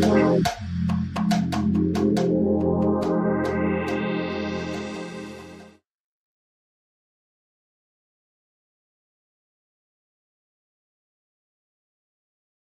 Wow.